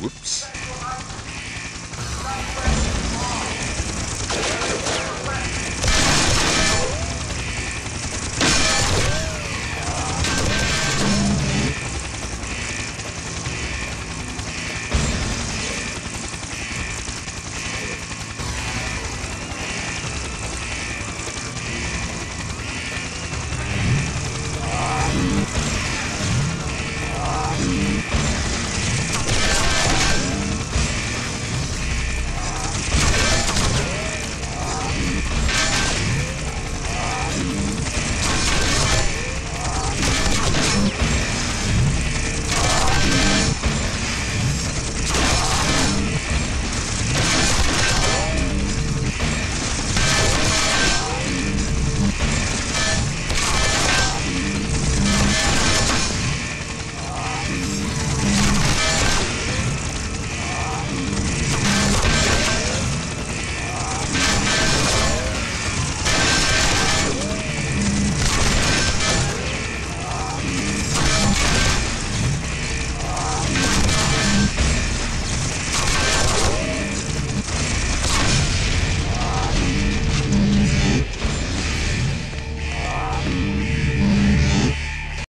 Whoops.